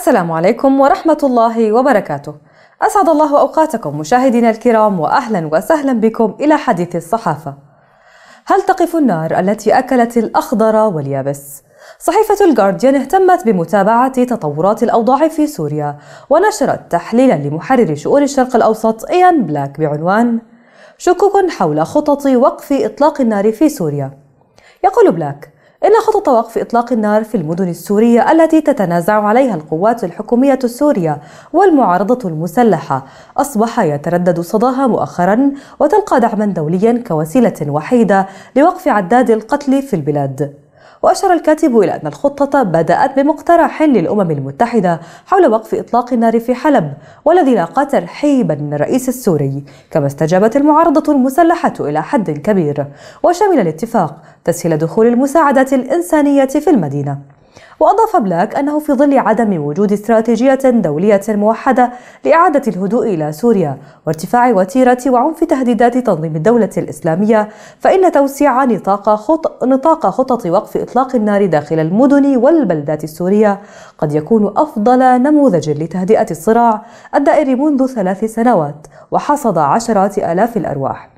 السلام عليكم ورحمة الله وبركاته. أسعد الله أوقاتكم مشاهدينا الكرام، وأهلا وسهلا بكم إلى حديث الصحافة. هل تقف النار التي أكلت الأخضر واليابس؟ صحيفة الجارديان اهتمت بمتابعة تطورات الأوضاع في سوريا، ونشرت تحليلا لمحرر شؤون الشرق الأوسط إيان بلاك بعنوان شكوك حول خطط وقف إطلاق النار في سوريا. يقول بلاك: إن خطط وقف إطلاق النار في المدن السورية التي تتنازع عليها القوات الحكومية السورية والمعارضة المسلحة أصبح يتردد صداها مؤخرا، وتلقى دعما دوليا كوسيلة وحيدة لوقف عداد القتل في البلاد. وأشار الكاتب إلى أن الخطة بدأت بمقترح للأمم المتحدة حول وقف إطلاق النار في حلب، والذي لاقى ترحيبا من الرئيس السوري، كما استجابت المعارضة المسلحة إلى حد كبير، وشمل الاتفاق تسهيل دخول المساعدات الإنسانية في المدينة. وأضاف بلاك أنه في ظل عدم وجود استراتيجية دولية موحدة لإعادة الهدوء إلى سوريا، وارتفاع وتيرة وعنف تهديدات تنظيم الدولة الإسلامية، فإن توسيع نطاق خطط وقف إطلاق النار داخل المدن والبلدات السورية قد يكون أفضل نموذج لتهدئة الصراع الدائر منذ 3 سنوات وحصد عشرات آلاف الأرواح.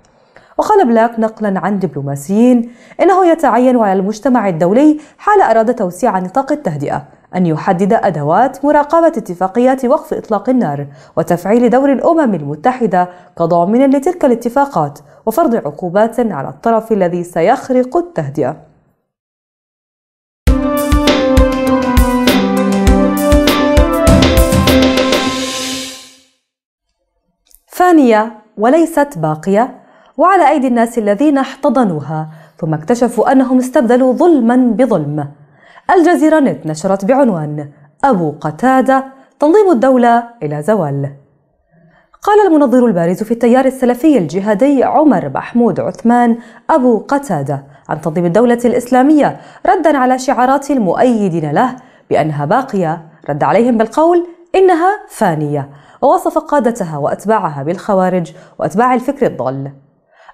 وقال بلاك نقلا عن دبلوماسيين: إنه يتعين على المجتمع الدولي حال أراد توسيع نطاق التهدئة أن يحدد أدوات مراقبة اتفاقيات وقف إطلاق النار، وتفعيل دور الأمم المتحدة كضامن لتلك الاتفاقات، وفرض عقوبات على الطرف الذي سيخرق التهدئة. فانية وليست باقية، وعلى أيدي الناس الذين احتضنوها ثم اكتشفوا أنهم استبدلوا ظلما بظلم. الجزيرة نت نشرت بعنوان أبو قتادة تنظيم الدولة إلى زوال. قال المنظر البارز في التيار السلفي الجهادي عمر محمود عثمان أبو قتادة عن تنظيم الدولة الإسلامية ردا على شعارات المؤيدين له بأنها باقية، رد عليهم بالقول إنها فانية، ووصف قادتها وأتباعها بالخوارج وأتباع الفكر الضال.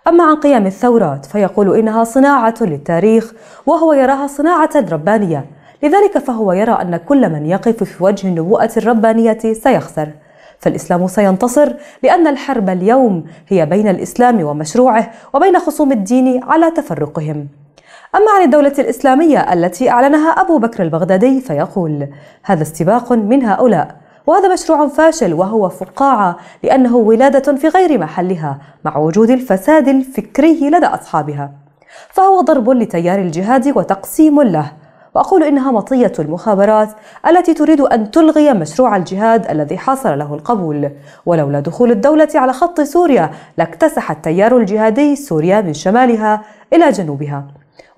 أما عن قيام الثورات فيقول إنها صناعة للتاريخ، وهو يراها صناعة ربانية، لذلك فهو يرى أن كل من يقف في وجه النبوءة الربانية سيخسر، فالإسلام سينتصر، لأن الحرب اليوم هي بين الإسلام ومشروعه وبين خصوم الدين على تفرقهم. أما عن الدولة الإسلامية التي أعلنها أبو بكر البغدادي فيقول: هذا استباق من هؤلاء، وهذا مشروع فاشل، وهو فقاعة، لأنه ولادة في غير محلها مع وجود الفساد الفكري لدى أصحابها، فهو ضرب لتيار الجهاد وتقسيم له. وأقول إنها مطية المخابرات التي تريد أن تلغي مشروع الجهاد الذي حصل له القبول، ولولا دخول الدولة على خط سوريا لاكتسح التيار الجهادي سوريا من شمالها إلى جنوبها،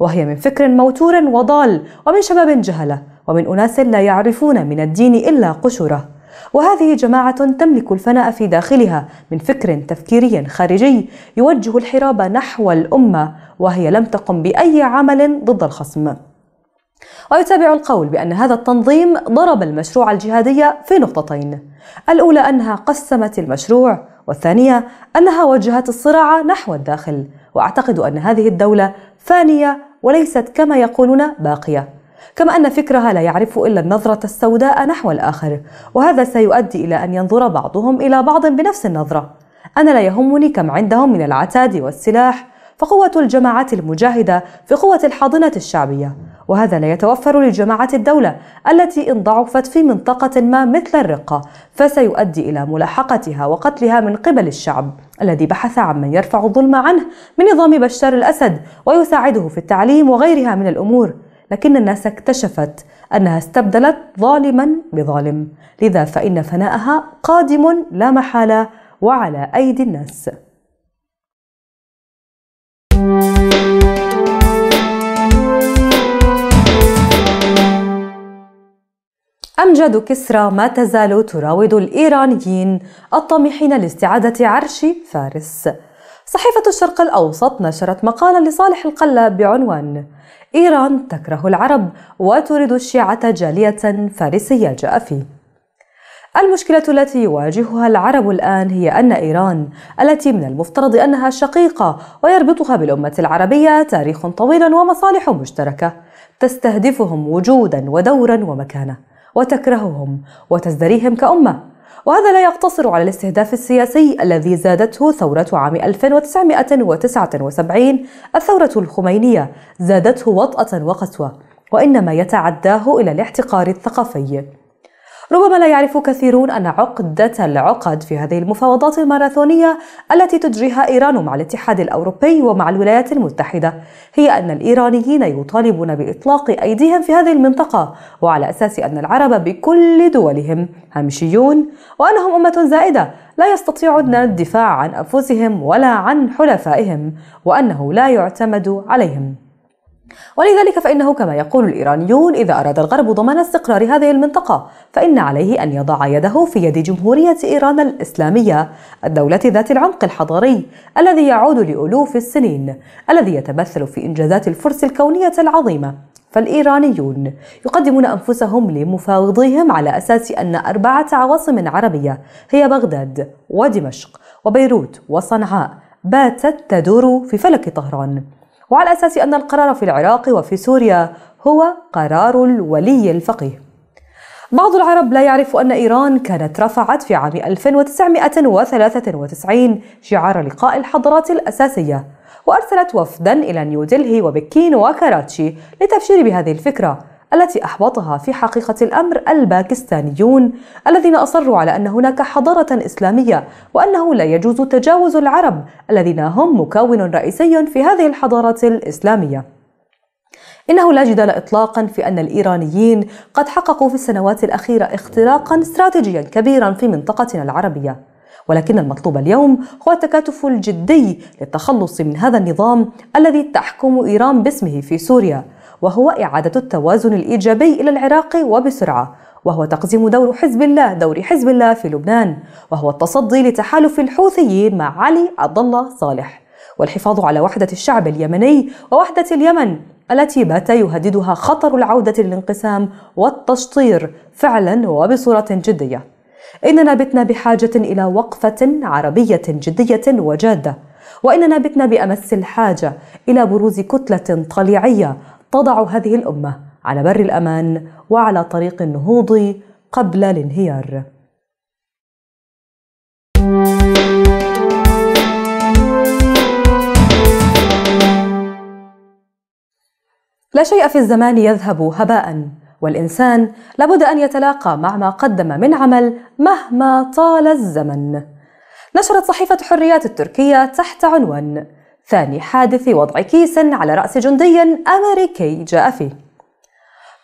وهي من فكر موتور وضال، ومن شباب جهلة، ومن أناس لا يعرفون من الدين إلا قشره، وهذه جماعة تملك الفناء في داخلها من فكر تفكيري خارجي يوجه الحراب نحو الأمة، وهي لم تقم بأي عمل ضد الخصم. ويتابع القول بأن هذا التنظيم ضرب المشروع الجهادي في نقطتين: الأولى أنها قسمت المشروع، والثانية أنها وجهت الصراع نحو الداخل. وأعتقد أن هذه الدولة فانية وليست كما يقولون باقية، كما أن فكرها لا يعرف إلا النظرة السوداء نحو الآخر، وهذا سيؤدي إلى أن ينظر بعضهم إلى بعض بنفس النظرة. أنا لا يهمني كم عندهم من العتاد والسلاح، فقوة الجماعات المجاهدة في قوة الحاضنة الشعبية، وهذا لا يتوفر لجماعات الدولة التي إن ضعفت في منطقة ما مثل الرقة فسيؤدي إلى ملاحقتها وقتلها من قبل الشعب الذي بحث عن من يرفع الظلم عنه من نظام بشار الأسد ويساعده في التعليم وغيرها من الأمور، لكن الناس اكتشفت أنها استبدلت ظالما بظالم، لذا فإن فناءها قادم لا محالة وعلى أيدي الناس. أمجاد كسرى ما تزال تراود الإيرانيين الطامحين لاستعادة عرش فارس. صحيفة الشرق الأوسط نشرت مقالا لصالح القلاب بعنوان إيران تكره العرب وتريد الشيعة جالية فارسية. جاء فيه: المشكلة التي يواجهها العرب الآن هي أن إيران التي من المفترض أنها شقيقة ويربطها بالأمة العربية تاريخ طويل ومصالح مشتركة تستهدفهم وجودا ودورا ومكانة، وتكرههم وتزدريهم كأمة، وهذا لا يقتصر على الاستهداف السياسي الذي زادته ثورة عام 1979 الثورة الخمينية، زادته وطأة وقسوة، وإنما يتعداه إلى الاحتقار الثقافي. ربما لا يعرف كثيرون أن عقدة العقد في هذه المفاوضات الماراثونية التي تجريها إيران مع الاتحاد الأوروبي ومع الولايات المتحدة هي أن الإيرانيين يطالبون بإطلاق أيديهم في هذه المنطقة، وعلى أساس أن العرب بكل دولهم هامشيون، وأنهم أمة زائدة لا يستطيعون الدفاع عن أنفسهم ولا عن حلفائهم، وأنه لا يعتمد عليهم. ولذلك فإنه كما يقول الإيرانيون، إذا أراد الغرب ضمان استقرار هذه المنطقة فإن عليه أن يضع يده في يد جمهورية إيران الإسلامية، الدولة ذات العمق الحضاري الذي يعود لألوف السنين، الذي يتمثل في إنجازات الفرس الكونية العظيمة. فالإيرانيون يقدمون أنفسهم لمفاوضيهم على أساس أن 4 عواصم عربية هي بغداد ودمشق وبيروت وصنعاء باتت تدور في فلك طهران، وعلى أساس أن القرار في العراق وفي سوريا هو قرار الولي الفقيه. بعض العرب لا يعرف أن إيران كانت رفعت في عام 1993 شعار لقاء الحضارات الأساسية، وأرسلت وفدا إلى نيودلهي وبكين وكراتشي لتفشير بهذه الفكرة التي أحبطها في حقيقة الأمر الباكستانيون الذين أصروا على أن هناك حضارة إسلامية، وأنه لا يجوز تجاوز العرب الذين هم مكون رئيسي في هذه الحضارة الإسلامية. إنه لا جدال إطلاقا في أن الإيرانيين قد حققوا في السنوات الأخيرة اختراقا استراتيجيا كبيرا في منطقتنا العربية، ولكن المطلوب اليوم هو التكاتف الجدي للتخلص من هذا النظام الذي تحكم إيران باسمه في سوريا، وهو إعادة التوازن الإيجابي إلى العراق وبسرعة، وهو تقزيم دور حزب الله في لبنان، وهو التصدي لتحالف الحوثيين مع علي عبد الله صالح، والحفاظ على وحدة الشعب اليمني ووحدة اليمن التي بات يهددها خطر العودة للانقسام والتشطير فعلا وبصورة جدية. إننا بتنا بحاجة إلى وقفة عربية جدية وجادة، وإننا بتنا بأمس الحاجة إلى بروز كتلة طليعية تضع هذه الأمة على بر الأمان وعلى طريق النهوض قبل الانهيار. لا شيء في الزمان يذهب هباء، والإنسان لابد أن يتلاقى مع ما قدم من عمل مهما طال الزمن. نشرت صحيفة حريات التركية تحت عنوان ثاني حادث وضع كيس على رأس جندي أمريكي جاء فيه: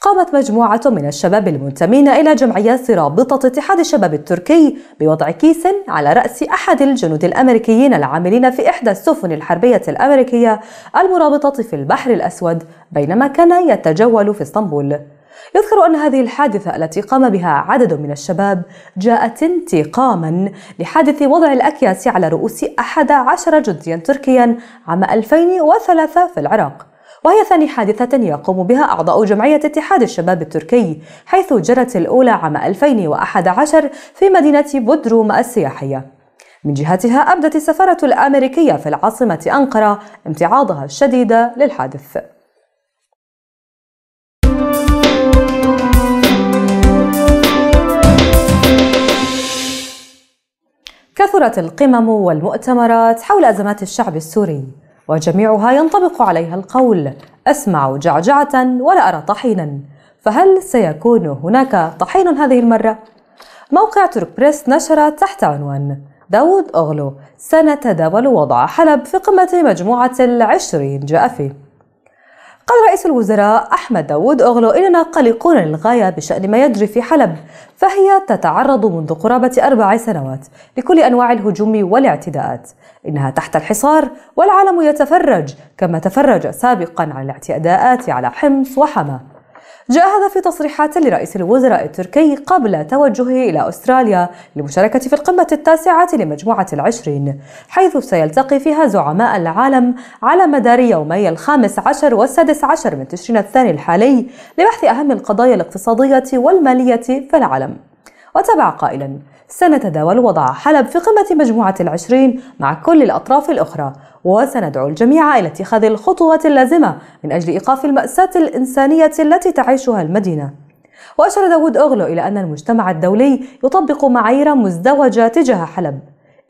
قامت مجموعة من الشباب المنتمين إلى جمعيات رابطة اتحاد الشباب التركي بوضع كيس على رأس أحد الجنود الأمريكيين العاملين في إحدى السفن الحربية الأمريكية المرابطة في البحر الأسود بينما كان يتجول في اسطنبول. يذكر أن هذه الحادثة التي قام بها عدد من الشباب جاءت انتقاما لحادث وضع الأكياس على رؤوس 11 جنديا تركيا عام 2003 في العراق، وهي ثاني حادثة يقوم بها أعضاء جمعية اتحاد الشباب التركي، حيث جرت الأولى عام 2011 في مدينة بودروم السياحية. من جهتها أبدت السفارة الأمريكية في العاصمة أنقرة امتعاضها الشديد للحادث. كثرت القمم والمؤتمرات حول أزمات الشعب السوري، وجميعها ينطبق عليها القول: أسمع جعجعة ولا أرى طحينا، فهل سيكون هناك طحين هذه المرة؟ موقع تورك بريس نشر تحت عنوان داود أغلو سنتداول وضع حلب في قمة مجموعة 20 جاء فيه: قال رئيس الوزراء أحمد داود أغلو: إننا قلقون للغاية بشأن ما يجري في حلب، فهي تتعرض منذ قرابة 4 سنوات لكل أنواع الهجوم والاعتداءات، إنها تحت الحصار والعالم يتفرج كما تفرج سابقا عن الاعتداءات على حمص وحما. جاء هذا في تصريحات لرئيس الوزراء التركي قبل توجهه إلى أستراليا للمشاركة في القمة 9 لمجموعة 20، حيث سيلتقي فيها زعماء العالم على مدار يومي 15 و16 من تشرين الثاني الحالي لبحث أهم القضايا الاقتصادية والمالية في العالم. وتبع قائلا: سنتداول وضع حلب في قمة مجموعة 20 مع كل الأطراف الأخرى، وسندعو الجميع إلى اتخاذ الخطوات اللازمة من أجل إيقاف المأساة الإنسانية التي تعيشها المدينة. وأشار داوود أوغلو إلى أن المجتمع الدولي يطبق معايير مزدوجة تجاه حلب.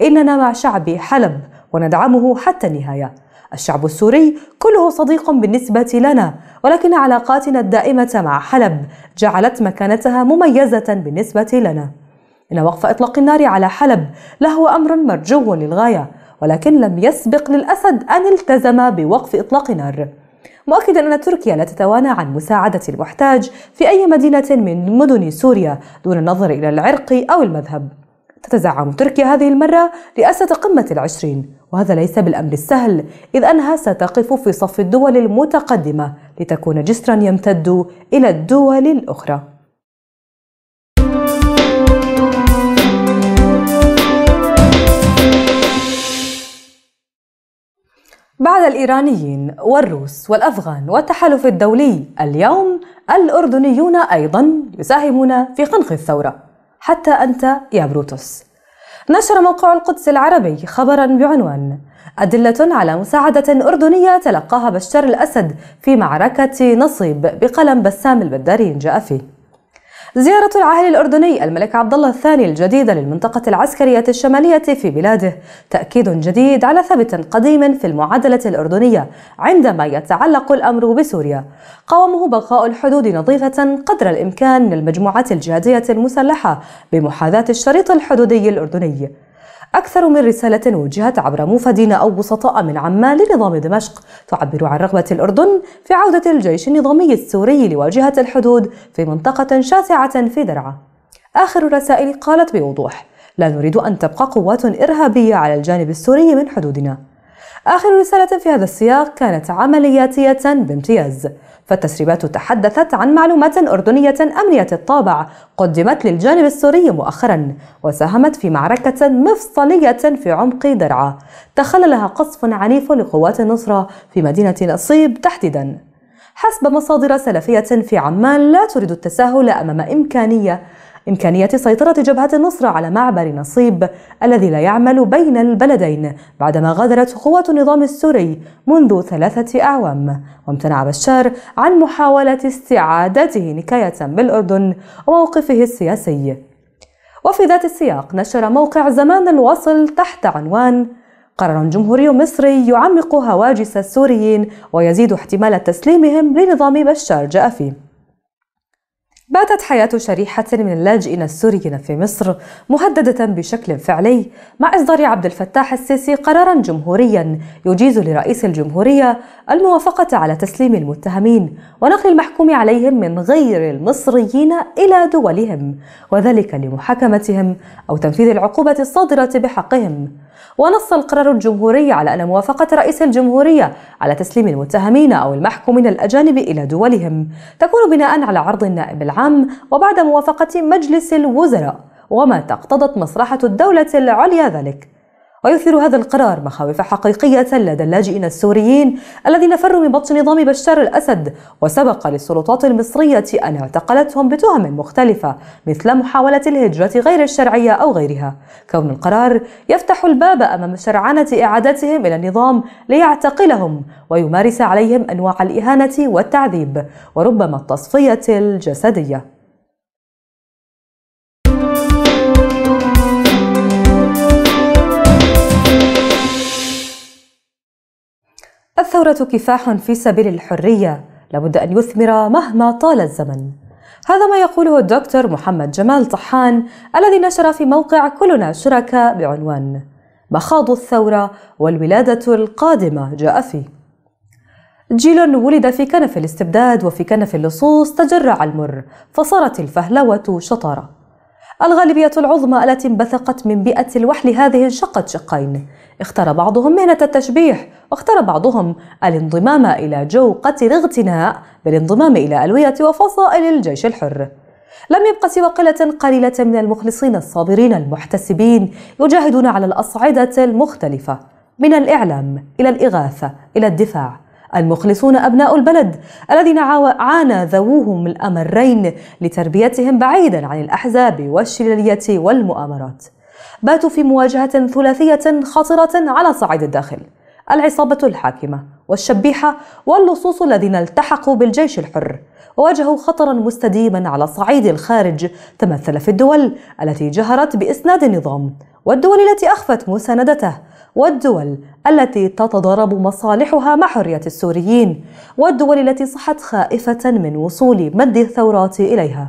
إننا مع شعب حلب وندعمه حتى النهاية. الشعب السوري كله صديق بالنسبة لنا، ولكن علاقاتنا الدائمة مع حلب جعلت مكانتها مميزة بالنسبة لنا. إن وقف إطلاق النار على حلب لهو أمر مرجو للغاية، ولكن لم يسبق للأسد أن التزم بوقف إطلاق نار، مؤكدا أن تركيا لا تتوانى عن مساعدة المحتاج في أي مدينة من مدن سوريا دون النظر إلى العرق أو المذهب. تتزعم تركيا هذه المرة رئاسة قمة ال20، وهذا ليس بالأمر السهل، إذ أنها ستقف في صف الدول المتقدمة لتكون جسرا يمتد إلى الدول الأخرى. بعد الإيرانيين والروس والأفغان والتحالف الدولي، اليوم الأردنيون أيضا يساهمون في خنق الثورة. حتى أنت يا بروتوس. نشر موقع القدس العربي خبرا بعنوان أدلة على مساعدة أردنية تلقاها بشار الأسد في معركة نصيب بقلم بسام البداري جاء فيه. زيارة العاهل الأردني الملك عبد الله الثاني الجديدة للمنطقة العسكرية الشمالية في بلاده تأكيد جديد على ثبت قديم في المعادلة الأردنية عندما يتعلق الأمر بسوريا، قومه بقاء الحدود نظيفة قدر الإمكان من المجموعات الجهادية المسلحة بمحاذاة الشريط الحدودي الأردني. أكثر من رسالة وجهت عبر موفدين أو وسطاء من عمان لنظام دمشق تعبر عن رغبة الأردن في عودة الجيش النظامي السوري لواجهة الحدود في منطقة شاسعة في درعا. آخر الرسائل قالت بوضوح: لا نريد أن تبقى قوات إرهابية على الجانب السوري من حدودنا. آخر رسالة في هذا السياق كانت عملياتية بامتياز، فالتسريبات تحدثت عن معلومات أردنية أمنية الطابع قدمت للجانب السوري مؤخرا وساهمت في معركة مفصلية في عمق درعا تخللها قصف عنيف لقوات النصرة في مدينة نصيب تحديدا. حسب مصادر سلفية في عمان لا تريد التساهل أمام إمكانية سيطرة جبهة النصرة على معبر نصيب الذي لا يعمل بين البلدين بعدما غادرت قوات النظام السوري منذ 3 أعوام، وامتنع بشار عن محاولة استعادته نكاية بالأردن وموقفه السياسي. وفي ذات السياق نشر موقع زمان الوصل تحت عنوان قرار جمهوري مصري يعمق هواجس السوريين ويزيد احتمال تسليمهم لنظام بشار جاء فيه. باتت حياة شريحة من اللاجئين السوريين في مصر مهددة بشكل فعلي مع إصدار عبد الفتاح السيسي قراراً جمهورياً يجيز لرئيس الجمهورية الموافقة على تسليم المتهمين ونقل المحكوم عليهم من غير المصريين إلى دولهم، وذلك لمحاكمتهم أو تنفيذ العقوبة الصادرة بحقهم. ونص القرار الجمهوري على أن موافقة رئيس الجمهورية على تسليم المتهمين أو المحكومين الأجانب إلى دولهم تكون بناء على عرض النائب العام وبعد موافقة مجلس الوزراء وما تقتضت مصلحة الدولة العليا ذلك. ويثير هذا القرار مخاوف حقيقية لدى اللاجئين السوريين الذين فروا من بطش نظام بشار الأسد، وسبق للسلطات المصرية أن اعتقلتهم بتهم مختلفة مثل محاولة الهجرة غير الشرعية أو غيرها، كون القرار يفتح الباب أمام شرعنة إعادتهم إلى النظام ليعتقلهم ويمارس عليهم أنواع الإهانة والتعذيب وربما التصفية الجسدية. الثورة كفاح في سبيل الحرية، لابد أن يثمر مهما طال الزمن. هذا ما يقوله الدكتور محمد جمال طحان الذي نشر في موقع كلنا شركا بعنوان مخاض الثورة والولادة القادمة جاء فيه. جيل ولد في كنف الاستبداد وفي كنف اللصوص تجرع المر فصارت الفهلوة شطارة. الغالبية العظمى التي انبثقت من بيئة الوحل هذه انشقت شقين، اختار بعضهم مهنة التشبيح واختار بعضهم الانضمام إلى جوقة الاغتناء بالانضمام إلى ألوية وفصائل الجيش الحر. لم يبق سوى قلة قليلة من المخلصين الصابرين المحتسبين يجاهدون على الأصعدة المختلفة من الإعلام إلى الإغاثة إلى الدفاع، المخلصون أبناء البلد الذين عانى ذووهم الأمرين لتربيتهم بعيدا عن الأحزاب والشلالية والمؤامرات. باتوا في مواجهة ثلاثية خطرة على صعيد الداخل: العصابة الحاكمة والشبيحة واللصوص الذين التحقوا بالجيش الحر وواجهوا خطرا مستديما على صعيد الخارج، تمثل في الدول التي جهرت بإسناد النظام والدول التي أخفت مساندته والدول التي تتضارب مصالحها مع حرية السوريين والدول التي صحت خائفة من وصول مد الثورات إليها.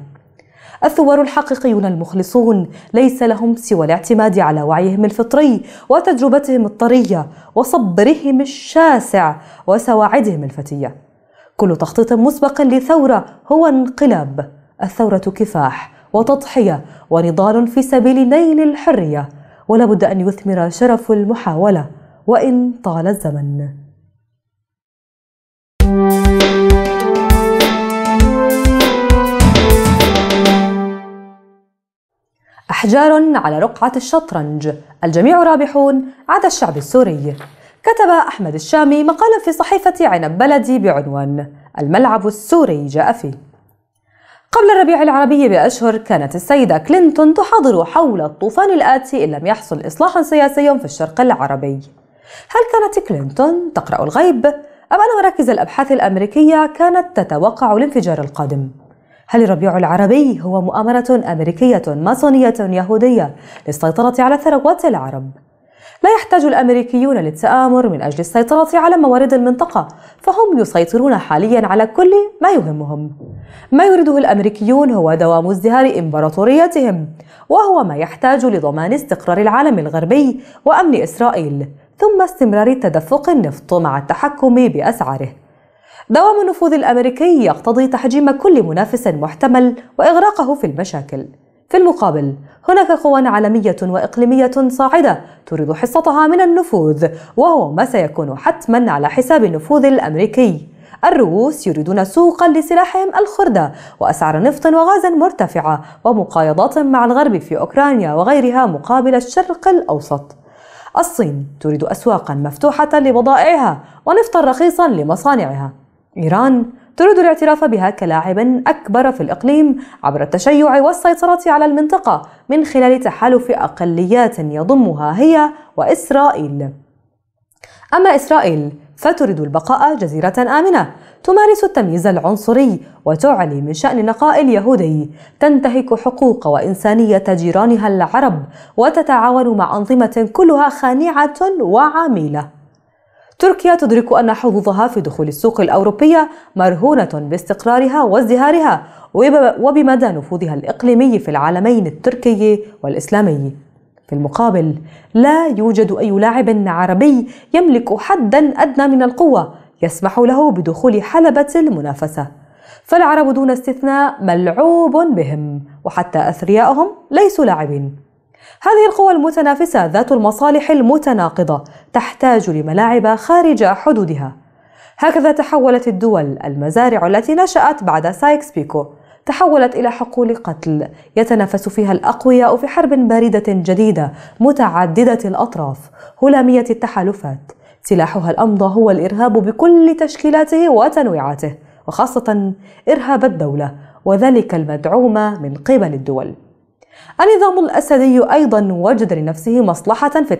الثوار الحقيقيون المخلصون ليس لهم سوى الاعتماد على وعيهم الفطري وتجربتهم الطرية وصبرهم الشاسع وسواعدهم الفتية. كل تخطيط مسبق لثورة هو انقلاب. الثورة كفاح وتضحية ونضال في سبيل نيل الحرية، ولا بد أن يثمر شرف المحاولة وإن طال الزمن. أحجار على رقعة الشطرنج، الجميع رابحون عدا الشعب السوري. كتب أحمد الشامي مقالا في صحيفة عنب بلدي بعنوان الملعب السوري جاء فيه. قبل الربيع العربي بأشهر كانت السيدة كلينتون تحاضر حول الطوفان الآتي إن لم يحصل إصلاح سياسي في الشرق العربي. هل كانت كلينتون تقرأ الغيب؟ أم أن مراكز الأبحاث الأمريكية كانت تتوقع الانفجار القادم؟ هل الربيع العربي هو مؤامرة أمريكية ماسونية يهودية للسيطرة على ثروات العرب؟ لا يحتاج الأمريكيون للتآمر من أجل السيطرة على موارد المنطقة، فهم يسيطرون حاليا على كل ما يهمهم. ما يريده الأمريكيون هو دوام ازدهار إمبراطوريتهم، وهو ما يحتاج لضمان استقرار العالم الغربي وأمن إسرائيل، ثم استمرار تدفق النفط مع التحكم بأسعاره. دوام النفوذ الأمريكي يقتضي تحجيم كل منافس محتمل وإغراقه في المشاكل. في المقابل هناك قوى عالمية وإقليمية صاعدة تريد حصتها من النفوذ، وهو ما سيكون حتما على حساب النفوذ الأمريكي. الروس يريدون سوقا لسلاحهم الخردة وأسعار نفط وغاز مرتفعة ومقايضات مع الغرب في أوكرانيا وغيرها مقابل الشرق الأوسط. الصين تريد أسواقا مفتوحة لبضائعها ونفطا رخيصا لمصانعها. إيران تريد الاعتراف بها كلاعب أكبر في الإقليم عبر التشيع والسيطرة على المنطقة من خلال تحالف أقليات يضمها هي وإسرائيل. أما إسرائيل فتريد البقاء جزيرة آمنة تمارس التمييز العنصري وتعلي من شأن نقاء اليهودي، تنتهك حقوق وإنسانية جيرانها العرب وتتعاون مع أنظمة كلها خانعة وعميلة. تركيا تدرك أن حظوظها في دخول السوق الأوروبية مرهونة باستقرارها وازدهارها وبمدى نفوذها الإقليمي في العالمين التركي والإسلامي. في المقابل لا يوجد أي لاعب عربي يملك حدا أدنى من القوة يسمح له بدخول حلبة المنافسة، فالعرب دون استثناء ملعوب بهم، وحتى أثرياؤهم ليسوا لاعبين. هذه القوى المتنافسة ذات المصالح المتناقضة تحتاج لملاعب خارج حدودها. هكذا تحولت الدول المزارع التي نشأت بعد سايكس بيكو، تحولت إلى حقول قتل يتنافس فيها الأقوياء في حرب باردة جديدة متعددة الأطراف هلامية التحالفات. سلاحها الأمضى هو الإرهاب بكل تشكيلاته وتنويعاته، وخاصة إرهاب الدولة، وذلك المدعومة من قبل الدول. النظام الأسدي أيضا وجد لنفسه مصلحة في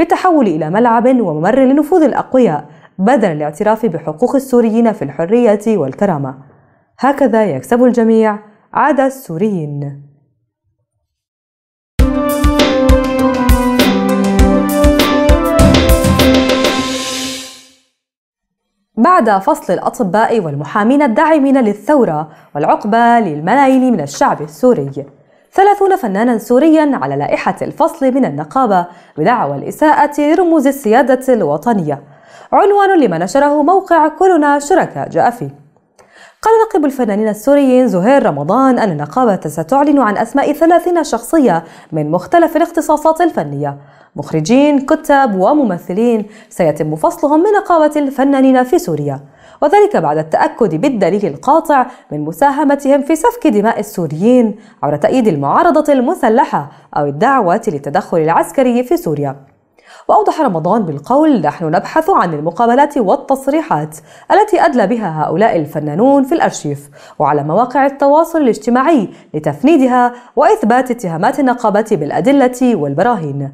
التحول إلى ملعب وممر لنفوذ الأقوياء بدل الاعتراف بحقوق السوريين في الحرية والكرامة. هكذا يكسب الجميع عدا السوريين. بعد فصل الأطباء والمحامين الداعمين للثورة والعقبة للملايين من الشعب السوري، 30 فنانا سوريا على لائحة الفصل من النقابة بدعوى الإساءة لرموز السيادة الوطنية، عنوان لما نشره موقع كلنا شركا جاء فيه. قال نقيب الفنانين السوريين زهير رمضان أن النقابة ستعلن عن أسماء 30 شخصية من مختلف الاختصاصات الفنية، مخرجين، كتاب وممثلين سيتم فصلهم من نقابة الفنانين في سوريا، وذلك بعد التأكد بالدليل القاطع من مساهمتهم في سفك دماء السوريين عبر تأييد المعارضة المسلحة أو الدعوة للتدخل العسكري في سوريا. وأوضح رمضان بالقول نحن نبحث عن المقابلات والتصريحات التي أدلى بها هؤلاء الفنانون في الأرشيف وعلى مواقع التواصل الاجتماعي لتفنيدها وإثبات اتهامات النقابة بالأدلة والبراهين.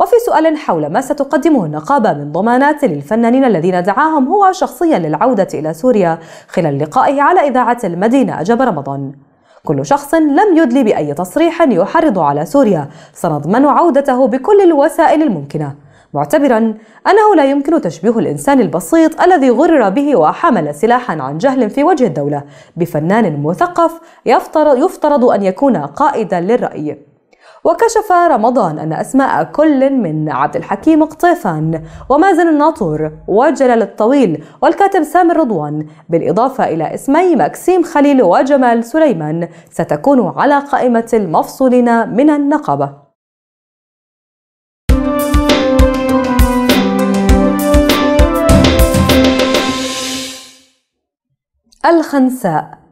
وفي سؤال حول ما ستقدمه النقابة من ضمانات للفنانين الذين دعاهم هو شخصيا للعودة إلى سوريا خلال لقائه على إذاعة المدينة، أجاب رمضان: كل شخص لم يدلي بأي تصريح يحرض على سوريا سنضمن عودته بكل الوسائل الممكنة، معتبرا أنه لا يمكن تشبيه الإنسان البسيط الذي غرر به وحمل سلاحا عن جهل في وجه الدولة بفنان مثقف يفترض أن يكون قائدا للرأي. وكشف رمضان أن أسماء كل من عبد الحكيم قطيفان ومازن الناطور وجلال الطويل والكاتب سامر رضوان بالإضافة إلى اسمي مكسيم خليل وجمال سليمان ستكون على قائمة المفصولين من النقابة. الخنساء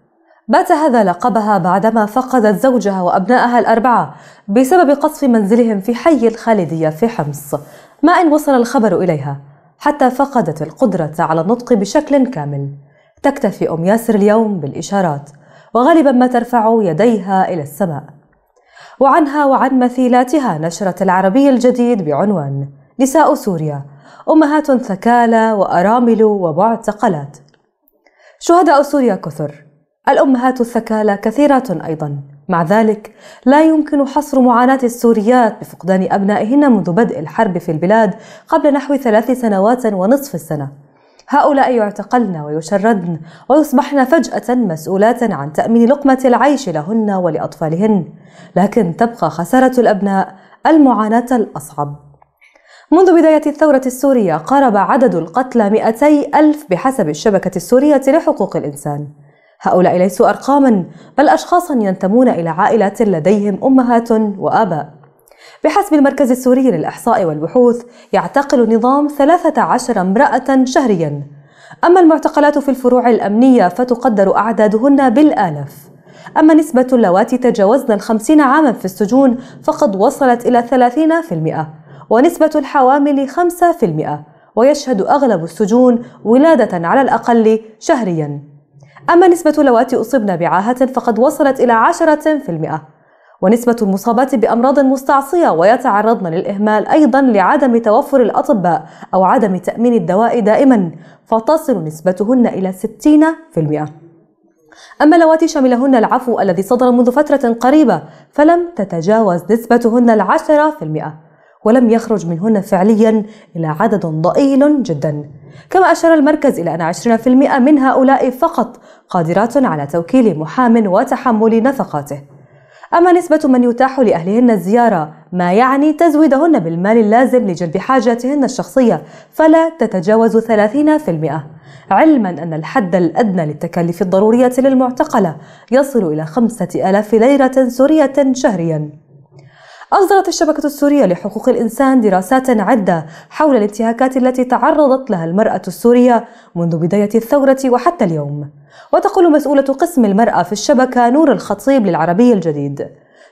بات هذا لقبها بعدما فقدت زوجها وأبنائها الأربعة بسبب قصف منزلهم في حي الخالدية في حمص، ما إن وصل الخبر إليها حتى فقدت القدرة على النطق بشكل كامل. تكتفي أم ياسر اليوم بالإشارات وغالبا ما ترفع يديها إلى السماء. وعنها وعن مثيلاتها نشرت العربي الجديد بعنوان: نساء سوريا أمهات ثكالى وأرامل ومعتقلات. شهداء سوريا كثر، الأمهات الثكالى كثيرات أيضا، مع ذلك لا يمكن حصر معاناة السوريات بفقدان أبنائهن منذ بدء الحرب في البلاد قبل نحو 3.5 سنوات. هؤلاء يعتقلن ويشردن ويصبحن فجأة مسؤولات عن تأمين لقمة العيش لهن ولأطفالهن، لكن تبقى خسارة الأبناء المعاناة الأصعب. منذ بداية الثورة السورية قارب عدد القتلى 200,000 بحسب الشبكة السورية لحقوق الإنسان. هؤلاء ليسوا أرقاما بل أشخاصا ينتمون إلى عائلات لديهم أمهات وآباء. بحسب المركز السوري للإحصاء والبحوث يعتقل النظام 13 امرأة شهريا، أما المعتقلات في الفروع الأمنية فتقدر أعدادهن بالآلاف. أما نسبة اللواتي تجاوزن 50 عاما في السجون فقد وصلت إلى 30%، ونسبة الحوامل 5%، ويشهد أغلب السجون ولادة على الأقل شهريا. أما نسبة اللواتي أصبن بعاهة فقد وصلت إلى 10%، ونسبة المصابات بأمراض مستعصية ويتعرضن للإهمال أيضا لعدم توفر الأطباء أو عدم تأمين الدواء دائما فتصل نسبتهن إلى 60%. أما اللواتي شملهن العفو الذي صدر منذ فترة قريبة فلم تتجاوز نسبتهن 10%، ولم يخرج منهن فعليا إلى عدد ضئيل جدا، كما أشار المركز إلى أن 20% من هؤلاء فقط قادرات على توكيل محام وتحمل نفقاته. أما نسبة من يتاح لأهلهن الزيارة ما يعني تزويدهن بالمال اللازم لجلب حاجاتهن الشخصية فلا تتجاوز 30%، علما أن الحد الأدنى للتكاليف الضرورية للمعتقلة يصل إلى 5,000 ليرة سورية شهريا. أصدرت الشبكة السورية لحقوق الإنسان دراسات عدة حول الانتهاكات التي تعرضت لها المرأة السورية منذ بداية الثورة وحتى اليوم. وتقول مسؤولة قسم المرأة في الشبكة نور الخطيب للعربي الجديد: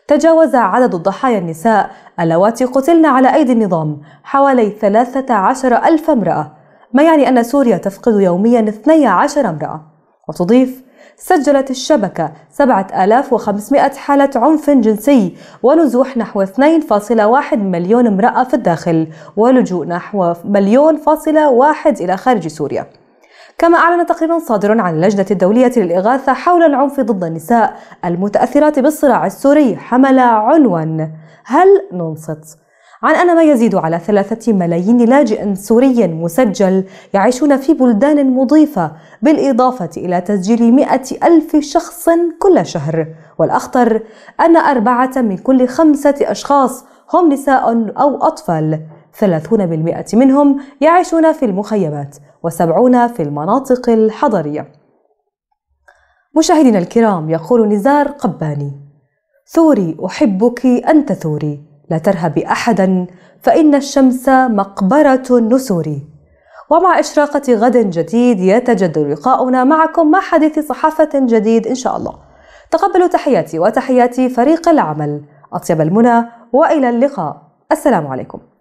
تجاوز عدد الضحايا النساء اللواتي قتلن على أيدي النظام حوالي 13,000 امرأة، ما يعني أن سوريا تفقد يوميا 12 امرأة. وتضيف: سجلت الشبكة 7,500 حالة عنف جنسي ونزوح نحو 2.1 مليون امرأة في الداخل، ولجوء نحو 1.1 مليون إلى خارج سوريا. كما أعلن تقرير صادر عن اللجنة الدولية للإغاثة حول العنف ضد النساء المتأثرات بالصراع السوري حمل عنوان هل ننصت؟ عن أن ما يزيد على 3 ملايين لاجئ سوري مسجل يعيشون في بلدان مضيفة، بالإضافة إلى تسجيل 100,000 شخص كل شهر، والأخطر أن 4 من كل 5 أشخاص هم نساء أو أطفال، 30% منهم يعيشون في المخيمات و70 في المناطق الحضرية. مشاهدينا الكرام، يقول نزار قباني: ثوري أحبك أنت ثوري، لا ترهبي أحدا فإن الشمس مقبرة النسور. ومع إشراقة غد جديد يتجدد لقاؤنا معكم مع حديث صحافة جديد إن شاء الله. تقبلوا تحياتي وتحيات فريق العمل، أطيب المنى وإلى اللقاء. السلام عليكم.